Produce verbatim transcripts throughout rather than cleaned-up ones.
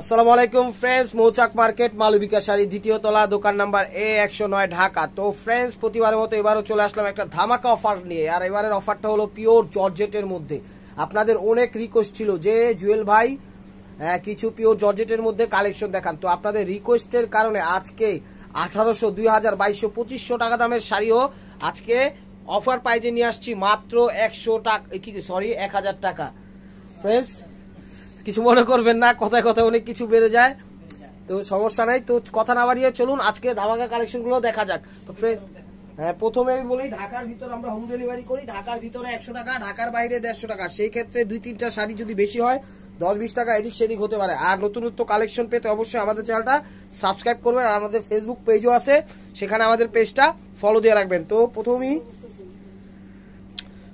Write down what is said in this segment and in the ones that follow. Assalamualaikum friends, Mochak Market, Malubika shari, দ্বিতীয় তলা, দোকান number A one oh nine Dhaka. তো friends, প্রতিবারের মতো এবারও চলে আসলাম একটা ধামাকা অফার নিয়ে। আর এবারের অফারটা হলো পিওর জর্জেটের মধ্যে। আপনাদের অনেক রিকোয়েস্ট ছিল যে জুয়েল ভাই কিছু পিওর জর্জেটের মধ্যে কালেকশন দেখান। তো আপনাদের রিকোয়েস্টের কারণে আজকে আঠারোশো, দুই হাজার, বাইশশো, পঁচিশশো টাকা দামের শাড়িও আজকে অফার প্রাইজে নিয়ে আসছি মাত্র একশো টাকা, সরি এক হাজার টাকা। ফ্রেন্ডস কিছু মনে করবেন না, কথায় কথায় অনেক কিছু বেড়ে যায়, তো সমস্যা নাই। তো কথা না বাড়িয়ে চলুন আজকে ধামাকা কালেকশন গুলো দেখা যাক। তো হ্যাঁ, প্রথমে বলি ঢাকার ভিতর আমরা হোম ডেলিভারি করি। ঢাকার ভিতরে একশো টাকা, ঢাকার বাইরে দেড়শো টাকা। সেই ক্ষেত্রে দুই তিনটা শাড়ি যদি বেশি হয় দশ বিশ টাকা এদিক সেদিক হতে পারে। আর নতুনত্ব কালেকশন পেতে অবশ্যই আমাদের চ্যানেলটা সাবস্ক্রাইব করবেন, আর আমাদের ফেসবুক পেজও আছে, সেখানে আমাদের পেজটা ফলো দিয়ে রাখবেন। তো প্রথমেই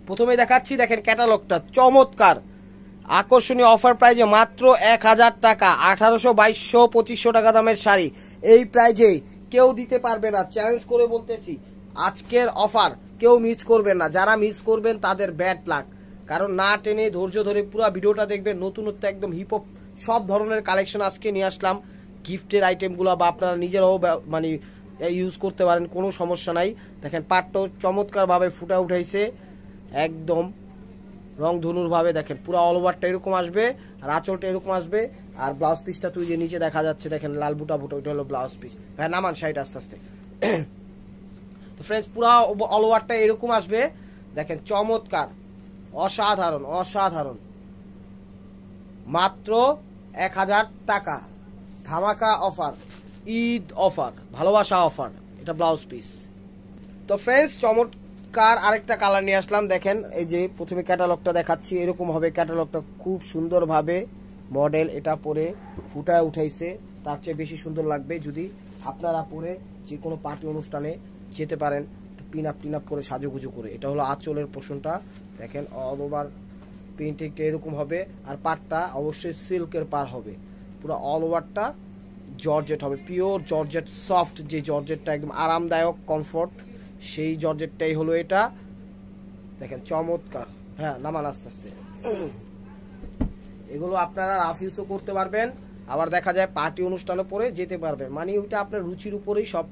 প্রথমে দেখাচ্ছি, দেখেন ক্যাটালগটা চমৎকার, আকর্ষণীয় অফার প্রাইজে মাত্র এক হাজার টাকা, আঠারোশো, বাইশশো, পঁচিশশো টাকা দামের শাড়ি। এই প্রাইজে কেউ দিতে পারবে না, চ্যালেঞ্জ করে বলতেছি। আজকের অফার কেউ মিস করবেন না, যারা মিস করবেন তাদের ব্যাড লাক। কারণ না টেনে ধৈর্য ধরে পুরো ভিডিওটা দেখবেন। নতুনত্ব একদম হিপ হপ সব ধরনের কালেকশন আজকে নিয়ে আসলাম। গিফটের আইটেমগুলো বা আপনারা নিজেরাও মানে ইউজ করতে পারেন, কোনো সমস্যা নাই। দেখেন পাটটাও চমৎকারভাবে ফুটা উঠাইছে, একদম রং ধনুর ভাবে। দেখেন পুরো অল ওভারটা এরকম আসবে, আর আঁচলটা এরকম আসবে, আর ব্লাউজ পিসটা তুই যে নিচে দেখা যাচ্ছে, দেখেন লাল বুটা বুটা, ওইটা হলো ব্লাউজ পিস। হ্যাঁ নামান শাড়িটা আস্তে আস্তে। তো ফ্রেন্ডস পুরো অল ওভারটা এরকম আসবে, দেখেন চমৎকার, অসাধারণ অসাধারণ। মাত্র এক হাজার টাকা ধামাকা অফার, ঈদ অফার, ভালোবাসা অফার, এটা ব্লাউজ পিস। তো ফ্রেন্ডস চমৎ কার আরেকটা কালার নিয়ে আসলাম। দেখেন এই যে প্রথমে ক্যাটালগটা দেখাচ্ছি, এরকম হবে ক্যাটালগটা, খুব সুন্দরভাবে মডেল এটা পরে ফুটায় উঠাইছে। তার চেয়ে বেশি সুন্দর লাগবে যদি আপনারা পরে যে কোনো পার্টি অনুষ্ঠানে যেতে পারেন, পিন আপ টিন আপ করে সাজুগুজু করে। এটা হলো আঁচলের পোষণটা, দেখেন অল ওভার প্রিন্টিংটা এরকম হবে, আর পাটটা অবশ্যই সিল্কের পার হবে। পুরো অল ওভারটা জর্জেট হবে, পিওর জর্জেট, সফট যে জর্জেটটা একদম আরামদায়ক কমফোর্ট, সেই জর্জেটটাই হলো এটা। দেখেন চমৎকার, হ্যাঁ নামান আস্তে আস্তে। এগুলো আপনারা রাফিউজও করতে পারবেন, আবার দেখা যায় পার্টি অনুষ্ঠানে পরে যেতে পারবেন। মানে ওইটা আপনার রুচির উপরেই সব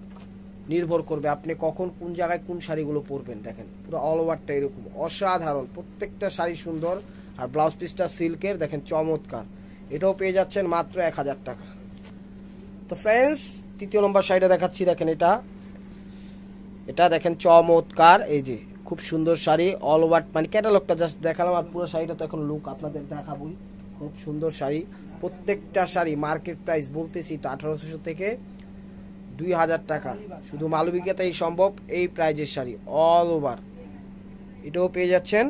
নির্ভর করবে, আপনি কখন কোন জায়গায় কোন শাড়িগুলো পরবেন। দেখেন পুরো অল ওভারটা এরকম, অসাধারণ, প্রত্যেকটা শাড়ি সুন্দর। আর ব্লাউজ পিসটা সিল্কের, দেখেন চমৎকার। এটাও পেয়ে যাচ্ছেন মাত্র এক হাজার টাকা। তো ফ্রেন্ডস তৃতীয় নম্বর শাড়িটা দেখাচ্ছি, দেখেন এটা এটা দেখেন চমৎকার, এই যে খুব সুন্দর শাড়ি। অল ওভার মানে ক্যাটালগটা জাস্ট দেখালাম, আর পুরো শাড়িটা তো এখন লুক আপনাদের দেখাবই। খুব সুন্দর শাড়ি, প্রত্যেকটা শাড়ি মার্কেট প্রাইস বলতেছি তো আঠারোশো থেকে দুই হাজার টাকা, শুধু মালবিকাতেই সম্ভব এই প্রাইজের শাড়ি অল ওভার। এটাও পেয়ে যাচ্ছেন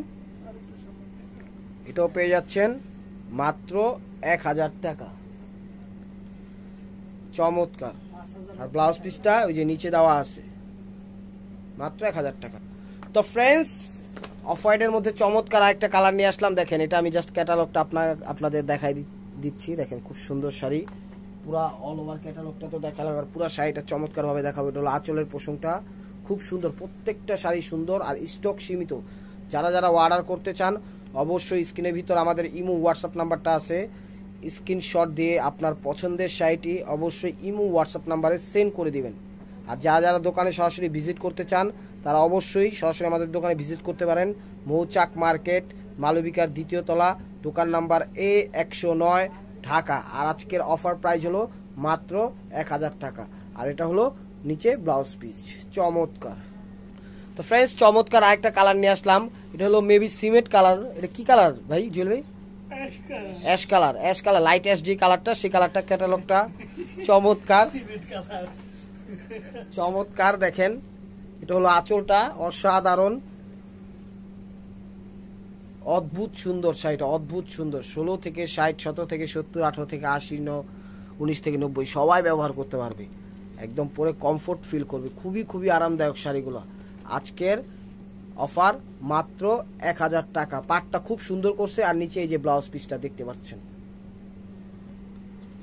এটাও পেয়ে যাচ্ছেন মাত্র এক হাজার টাকা, চমৎকার। আর ব্লাউজ পিসটা ওই যে নিচে দেওয়া আছে, মাত্র এক হাজার টাকা। তো ফ্রেন্ডস অফ হোয়াইটের মধ্যে চমৎকার আরেকটা কালার নিয়ে আসলাম। দেখেন এটা আমি জাস্ট ক্যাটালগটা আপনার আপনাদের দেখাই দিচ্ছি। দেখেন খুব সুন্দর শাড়ি, পুরা অল ওভার ক্যাটালগটা তো দেখালাম, আর পুরো শাড়িটা চমৎকারভাবে দেখাবো। এটা হলো আঁচলের পোষণটা, খুব সুন্দর, প্রত্যেকটা শাড়ি সুন্দর, আর স্টক সীমিত। যারা যারা অর্ডার করতে চান অবশ্যই স্ক্রিনের ভিতর আমাদের ইমো হোয়াটসঅ্যাপ নাম্বারটা আছে, স্ক্রিনশট দিয়ে আপনার পছন্দের শাড়িটি অবশ্যই ইমো হোয়াটসঅ্যাপ নাম্বারে সেন্ড করে দিবেন। আর যারা যারা দোকানে সরাসরি ভিজিট করতে চান তারা অবশ্যই সরাসরি আমাদের দোকানে ভিজিট করতে পারেন। মৌচাক মার্কেট, মালবিকার দ্বিতীয় তলা, দোকান number A one oh nine Dhaka. আর আজকের অফার প্রাইস হলো মাত্র এক হাজার টাকা, আর এটা হলো নিচে ব্লাউজ পিস, চমৎকার। তো ফ্রেন্ডস চমৎকার আরেকটা কালার নিয়ে আসলাম, এটা হলো মেবি সিমেন্ট কালার। এটা কি কালার ভাই জুয়েল ভাই? Ash colour, ash colour, light ash যে কালারটা, সেই কালারটা ক্যাটালগটা চমৎকার চমৎকার। দেখেন এটা হলো আঁচলটা, অসাধারণ, অদ্ভুত সুন্দর শাড়িটা, অদ্ভুত সুন্দর। ষোলো থেকে ষাট, সতেরো থেকে সত্তর, আঠারো থেকে আশি, উনিশ থেকে নব্বই, সবাই ব্যবহার করতে পারবে, একদম পরে কমফোর্ট ফিল করবে। খুবই খুবই আরামদায়ক শাড়িগুলো। আজকের অফার মাত্র এক হাজার টাকা। পাটটা খুব সুন্দর করছে, আর নিচে এই যে ব্লাউজ পিসটা দেখতে পাচ্ছেন।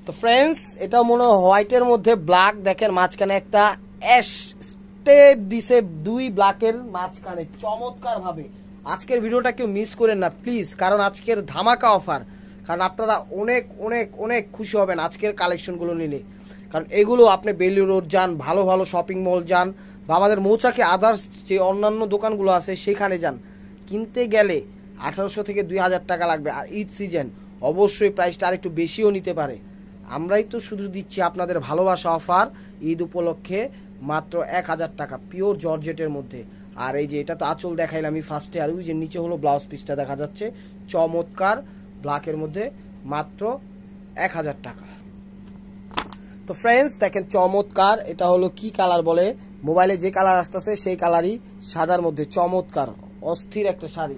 তো ফ্রেন্ডস এটা মনে হয় হোয়াইটের মধ্যে ব্ল্যাক, দেখেন মাঝখানে একটা অ্যাশ স্টেপ দিছে দুই ব্ল্যাকের মাঝখানে, চমৎকার ভাবে। আজকের ভিডিওটা কেউ মিস করেন না প্লিজ, কারণ আজকের ধামাকা অফার। কারণ আপনারা অনেক অনেক অনেক খুশি হবেন আজকের কালেকশনগুলো নিলে, কারণ এগুলো আপনি বেলি রোড যান, ভালো ভালো শপিং মল যান বা আমাদের মৌচাকে আদার্স যে অন্যান্য দোকানগুলো আছে সেখানে যান, কিনতে গেলে আঠারোশো থেকে দুই হাজার টাকা লাগবে। আর ঈদ সিজন অবশ্যই প্রাইসটা আরেকটু বেশিও নিতে পারে। আমরাই তো শুধু দিচ্ছি আপনাদের ভালোবাসা অফার ঈদ উপলক্ষে মাত্র এক হাজার টাকা পিওর জর্জেটের মধ্যে। আর এই যে এটা তো আঁচল দেখাইলাম আমি ফার্স্টে, আর ওই যে নিচে হলো ব্লাউজ পিসটা দেখা যাচ্ছে চমৎকার ব্ল্যাকের মধ্যে মাত্র এক হাজার টাকা। তো ফ্রেন্ডস দেখেন চমৎকার, এটা হলো কি কালার বলে মোবাইলে যে কালার আসতেছে সেই কালারই, সাদার মধ্যে চমৎকার অস্থির একটা শাড়ি।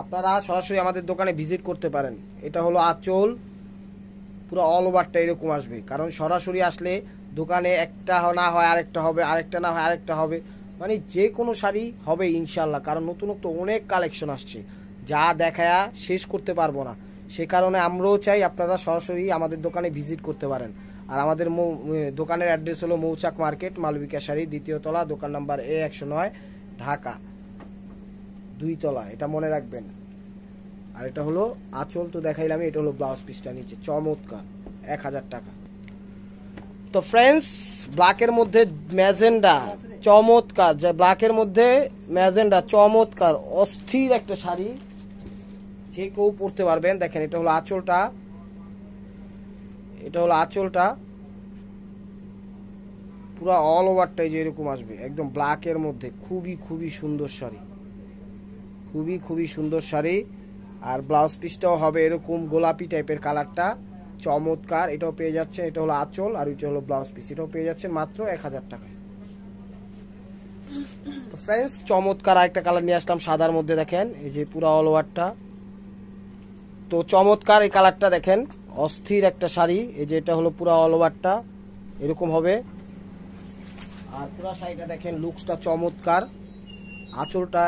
আপনারা সরাসরি আমাদের দোকানে ভিজিট করতে পারেন। এটা হলো আঁচল, পুরো অল ওভারটা এরকম আসবে, কারণ সরাসরি আসলে দোকানে একটা না হয় আরেকটা হবে, আরেকটা না হয় আরেকটা হবে, মানে যে কোনো শাড়ি হবে ইনশাল্লাহ, কারণ নতুনত্ব অনেক কালেকশন আসছে যা দেখায়া শেষ করতে পারবো না। সে কারণে আমরাও চাই আপনারা সরাসরি আমাদের দোকানে ভিজিট করতে পারেন। আর আমাদের দোকানের অ্যাড্রেস হলো মৌচাক মার্কেট, মালবিকা শাড়ি, দ্বিতীয় তলা, দোকান নাম্বার এ একশো নয়, ঢাকা দুই তলা, এটা মনে রাখবেন। আর এটা হলো আঁচল তো দেখাইলাম, এটা হলো ব্লাউজ পিসটা নিচে চমৎকার এক হাজার টাকা। তো ফ্রেন্ডস ব্ল্যাকের মধ্যে ম্যাজেন্ডা চমৎকার, যা ব্ল্যাকের মধ্যে ম্যাজেন্ডা চমৎকার অস্থির একটা শাড়ি, যে কেউ পরতে পারবেন। দেখেন এটা হলো আঁচলটা, এটা হলো আঁচলটা পুরো অল ওভারটাই যে এরকম আসবে একদম ব্ল্যাকের মধ্যে, খুবই খুবই সুন্দর শাড়ি, খুবই খুবই সুন্দর শাড়ি। আর ব্লাউজ পিসটাও হবে এরকম গোলাপি টাইপের কালারটা চমৎকার, এটাও পেয়ে যাচ্ছে। এটা হলো আঁচল আর এটা হলো ব্লাউজ পিস, এটাও পেয়ে যাচ্ছে মাত্র এক হাজার টাকায়। তো ফ্রেন্ডস চমৎকার আরেকটা কালার নিয়ে আসলাম সাদার মধ্যে, দেখেন এই যে পুরো অল ওভারটা তো চমৎকার, এই কালারটা দেখেন অস্থির একটা শাড়ি। এই যে এটা হলো পুরো অল ওভারটা এরকম হবে, আর পুরো শাড়িটা দেখেন লুকসটা চমৎকার, আঁচলটা।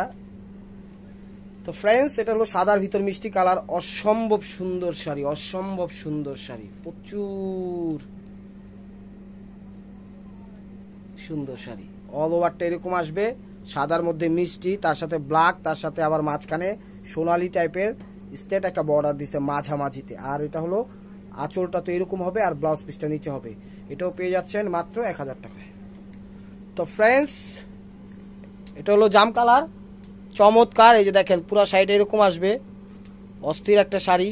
তো ফ্রেন্ডস এটা হলো সাদার ভিতর মিষ্টি কালার, অসম্ভব সুন্দর শাড়ি, অসম্ভব সুন্দর শাড়ি, প্রচুর সুন্দর শাড়ি। অল ওভারটা এরকম আসবে সাদার মধ্যে মিষ্টি, তার সাথে ব্ল্যাক, তার সাথে আবার মাঝখানে সোনালি টাইপের স্টেট একটা বর্ডার দিচ্ছে মাঝামাঝিতে। আর এটা হলো আঁচলটা তো এরকম হবে আর ব্লাউজ পিসটা নিচে হবে, এটাও পেয়ে যাচ্ছেন মাত্র এক হাজার টাকায়। তো ফ্রেন্ডস এটা হলো জাম কালার চমৎকার, এই যে দেখেন পুরো সাইড এরকম আসবে অস্থির একটা শাড়ি।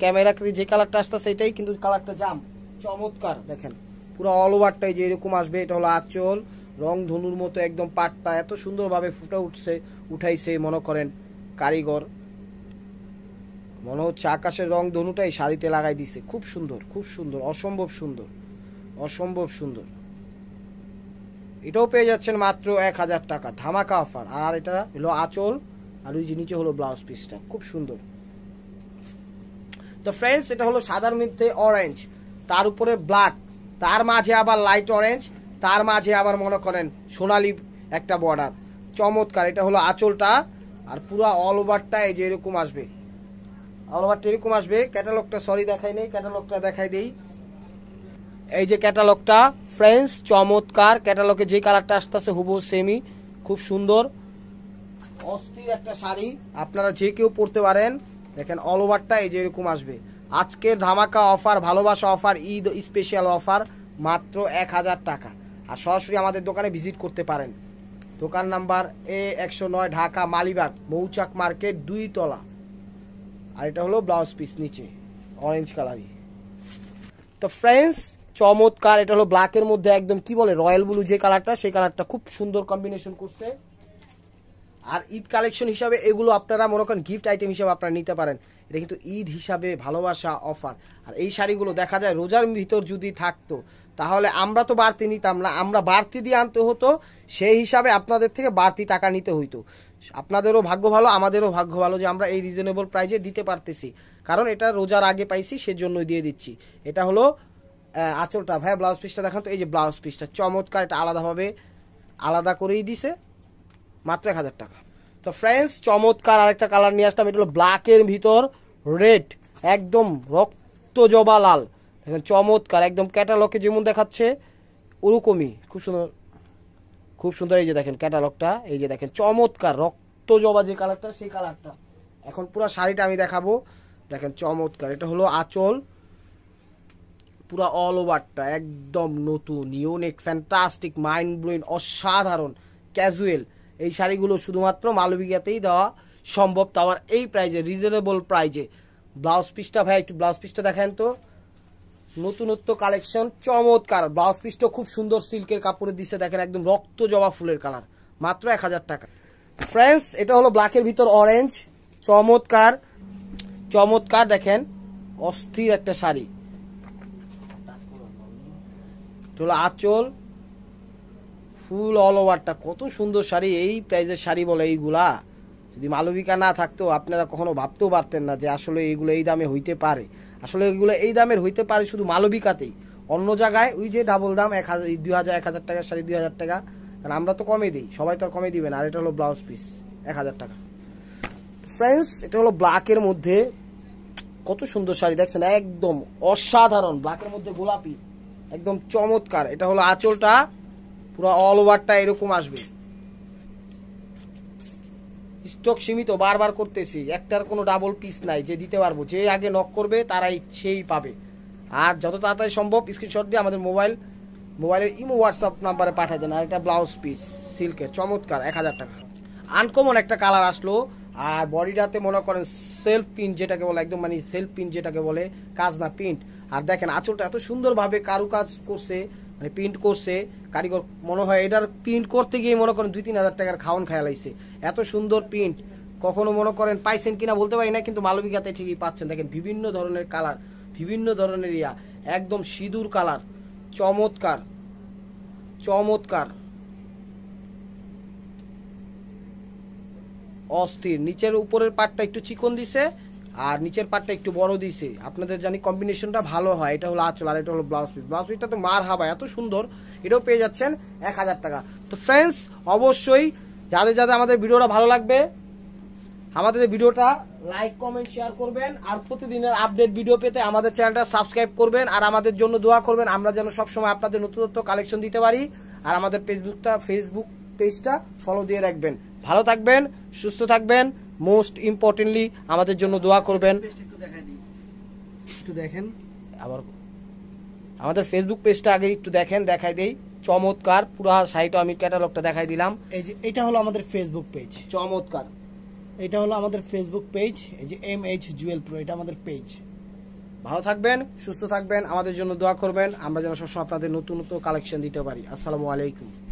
ক্যামেরা যে কালারটা আসতেছে এটাই, কিন্তু কালারটা জাম চমৎকার। দেখেন পুরো অল ওভারটাই যে এরকম আসবে, এটা হলো আঁচল, রং ধনুর মতো একদম পাটটা এত সুন্দরভাবে ফুটে উঠছে, উঠাইছে মনে করেন কারিগর, মনে হচ্ছে আকাশের রং ধনুটাই শাড়িতে লাগাই দিছে। খুব সুন্দর, খুব সুন্দর, অসম্ভব সুন্দর, অসম্ভব সুন্দর। এটাও পেয়ে যাচ্ছেন মাত্র এক হাজার টাকা, ধামাকা অফার। আর এটা হলো আঁচল আর ওই যে নিচে হলো ব্লাউজ পিসটা, খুব সুন্দর। তো ফ্রেন্ডস এটা হলো সাদার মধ্যে অরেঞ্জ, তার উপরে ব্ল্যাক, তার মাঝে আবার লাইট অরেঞ্জ, তার মাঝে আবার মনে করেন সোনালি একটা বর্ডার, চমৎকার। এটা হলো আঁচলটা আর পুরা অল ওভারটা এই যে এরকম আসবে, অল ওভারটা এরকম আসবে। ক্যাটালগটা সরি দেখাই নেই, ক্যাটালগটা দেখাই দেই। এই যে ক্যাটালগটা ফ্রেন্ডস চমৎকার, ক্যাটালগে যে কালারটা আসতেছে হুবহু সেমি, খুব সুন্দর অস্থির একটা শাড়ি, আপনারা যে কেউ পরতে পারেন। দেখেন অল ওভারটা এই যে এরকম আসবে। আজকের ধামাকা অফার, ভালোবাসা অফার, ঈদ স্পেশাল অফার মাত্র এক হাজার টাকা। আর সরাসরি আমাদের দোকানে ভিজিট করতে পারেন, দোকান নাম্বার এ একশো নয়, ঢাকা মালিবাগ, মৌচাক মার্কেট দুই তলা। আর এটা হলো ব্লাউজ পিস নিচে অরেঞ্জ কালারই। তো ফ্রেন্ডস চমৎকার, এটা হলো ব্ল্যাকের মধ্যে একদম কি বলে রয়্যাল ব্লু যে কালারটা, সেই কালারটা খুব সুন্দর কম্বিনেশন করছে। আর ঈদ কালেকশন হিসাবে এগুলো আপনারা মনে করেন গিফট আইটেম হিসাবে আপনারা নিতে পারেন, এটা কিন্তু ঈদ হিসাবে ভালোবাসা অফার। আর এই শাড়িগুলো দেখা যায় রোজার ভিতর যদি থাকতো তাহলে আমরা তো বাড়তি নিতাম না, আমরা বাড়তি দিয়ে আনতে হতো, সেই হিসাবে আপনাদের থেকে বাড়তি টাকা নিতে হইতো। আপনাদেরও ভাগ্য ভালো, আমাদেরও ভাগ্য ভালো যে আমরা এই রিজনেবল প্রাইসে দিতে পারতেছি, কারণ এটা রোজার আগে পাইছি সেজন্যই দিয়ে দিচ্ছি। এটা হলো আঁচলটা, ভাই ব্লাউজ পিসটা দেখান তো, এই যে ব্লাউজ পিসটা চমৎকার, এটা আলাদাভাবে আলাদা করেই দিছে মাত্র এক হাজার টাকা। তো ফ্রেন্ডস চমৎকার আরেকটা কালার নিয়ে আসলাম, এটা হলো ব্ল্যাকের ভিতর রেড, একদম রক্ত জবা লাল, চমৎকার একদম ক্যাটালগে যেমন দেখাচ্ছে ওরকমই, খুব সুন্দর, খুব সুন্দর। এই যে দেখেন ক্যাটালগটা, এই যে দেখেন চমৎকার রক্ত জবা যে কালারটা সেই কালারটা। এখন পুরো শাড়িটা আমি দেখাবো, দেখেন চমৎকার, এটা হলো আঁচল, পুরা অল ওভারটা একদম নতুন, ইউনিক, ফ্যান্টাস্টিক, মাইন্ড ব্লোয়িং, অসাধারণ ক্যাজুয়াল। এই শাড়িগুলো শুধুমাত্র মালবিকাতেই দেওয়া সম্ভব, তাও এই প্রাইজে, রিজনেবল প্রাইজে। ব্লাউজ পিসটা ভাই একটু ব্লাউজ পিসটা দেখেন তো, নতুনত্ব কালেকশন, চমৎকার। ব্লাউজ পিসটা খুব সুন্দর সিল্কের কাপড়ে দিচ্ছে, দেখেন একদম রক্ত জবা ফুলের কালার, মাত্র এক হাজার টাকা। ফ্রেন্ডস এটা হলো ব্ল্যাকের ভিতর অরেঞ্জ, চমৎকার চমৎকার, দেখেন অস্থির একটা শাড়ি। হলো আঁচল, ফুল অল ওভারটা, কত সুন্দর শাড়ি। এই প্রাইজের শাড়ি বলে এইগুলা, যদি মালবিকা না থাকতো আপনারা কখনো ভাবতেও পারতেন না যে আসলে এইগুলো এই দামে হইতে পারে। আসলে এগুলো এই দামের হইতে পারে শুধু মালবিকাতেই, অন্য জায়গায় ওই যে ডাবল দাম, এক হাজার দুই হাজার এক হাজার টাকার শাড়ি দুই হাজার টাকা, কারণ আমরা তো কমে দিই, সবাই তো আর কমে দিবেন। আর এটা হলো ব্লাউজ পিস এক হাজার টাকা। ফ্রেন্ডস এটা হলো ব্ল্যাকের মধ্যে, কত সুন্দর শাড়ি দেখছেন, একদম অসাধারণ, ব্ল্যাকের মধ্যে গোলাপি, একদম চমৎকার। এটা হলো আঁচলটা, পুরো অল ওভারটা এরকম আসবে। স্টক সীমিত, বারবার করতেছি, একটার কোনো ডাবল পিস নাই যে দিতে পারবো, যে আগে নক করবে তারাই সেই পাবে। আর যত তাড়াতাড়ি সম্ভব স্ক্রিনশট দিয়ে আমাদের মোবাইল মোবাইলের ইমো হোয়াটসঅ্যাপ নাম্বারে পাঠিয়ে দেন। আর এটা ব্লাউজ পিস সিল্কের, চমৎকার, এক হাজার টাকা। আনকমন একটা কালার আসলো, আর বডিটাতে মনে করেন সেলফ প্রিন্ট যেটাকে বলে, একদম মানে সেলফ প্রিন্ট যেটাকে বলে, কাজ না প্রিন্ট। আর দেখেন আঁচলটা এত সুন্দরভাবে কারুকাজ করছে, মানে প্রিন্ট করছে কারিগর, মনে হয় এটার প্রিন্ট করতে গিয়ে মনে করেন দুই তিন হাজার টাকার খাওয়ান খেয়ালাইছে, এত সুন্দর প্রিন্ট। কখনো মনে করেন পাইছেন কিনা বলতে পারি না, কিন্তু মালবিকাতে ঠিকই পাচ্ছেন। দেখেন বিভিন্ন ধরনের কালার, বিভিন্ন ধরনের ইয়া, একদম সিঁদুর কালার, চমৎকার চমৎকার, অস্থির। নিচের উপরের পাটটা একটু চিকন দিছে, আর নিচের পাটটা একটু বড় দিছে, আপনাদের জানি কম্বিনেশনটা ভালো হয়। এটা হলো আঁচল, আর এটা হলো ব্লাউজ পিস। ব্লাউজ পিসটা তো মার হাবা, এত সুন্দর, এটাও পেয়ে যাচ্ছেন এক হাজার টাকা। তো ফ্রেন্ডস অবশ্যই যাদের যাদের আমাদের ভিডিওটা ভালো লাগবে, আমাদের ভিডিওটা লাইক কমেন্ট শেয়ার করবেন, আর প্রতিদিনের আপডেট ভিডিও পেতে আমাদের চ্যানেলটা সাবস্ক্রাইব করবেন, আর আমাদের জন্য দোয়া করবেন, আমরা যেন সবসময় আপনাদের নতুনত্ব কালেকশন দিতে পারি। আর আমাদের ফেসবুকটা ফেসবুক পেজটা ফলো দিয়ে রাখবেন। ভালো থাকবেন, সুস্থ থাকবেন, মোস্ট ইম্পর্টেন্টলি আমাদের জন্য দোয়া করবেন। একটু দেখেন আবার আমাদের ফেসবুক পেজটা আগে একটু দেখেন, দেখাই দেই, চমৎকার পুরো সাইট, আমি ক্যাটালগটা দেখাই দিলাম। এই যে এটা হলো আমাদের ফেসবুক পেজ, চমৎকার, এটা হলো আমাদের ফেসবুক পেজ, এই যে এম এইচ জুয়েল প্রো, এটা আমাদের পেজ। ভালো থাকবেন, সুস্থ থাকবেন, আমাদের জন্য দোয়া করবেন, আমরা যেন সবসময় আপনাদের নতুন নতুন কালেকশন দিতে পারি। আসসালামু আলাইকুম।